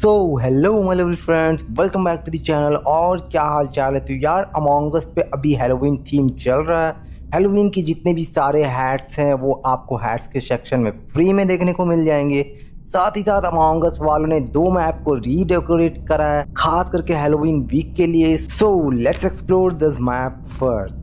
So hello my lovely friends, welcome back to the channel. और क्या हाल चाल है? तो यार अमॉन्ग अस पे अभी हेलोवीन थीम चल रहा है। हेलोवीन की जितने भी सारे हैट्स हैं वो आपको हैट्स के सेक्शन में फ्री में देखने को मिल जाएंगे। साथ ही साथ अमॉन्ग अस वालों ने 2 मैप को रीडेकोरेट करा है खास करके हेलोवीन वीक के लिए। So let's explore this map first.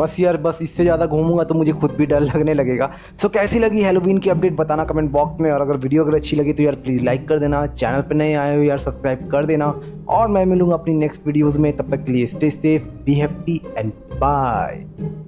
बस यार बस, इससे ज़्यादा घूमूंगा तो मुझे खुद भी डर लगने लगेगा। सो कैसी लगी हेलोवीन की अपडेट बताना कमेंट बॉक्स में। और अगर वीडियो अगर अच्छी लगी तो यार प्लीज़ लाइक कर देना। चैनल पर नए आए हो यार सब्सक्राइब कर देना। और मैं मिलूंगा अपनी नेक्स्ट वीडियोज़ में। तब तक के लिए stay safe, be happy and bye.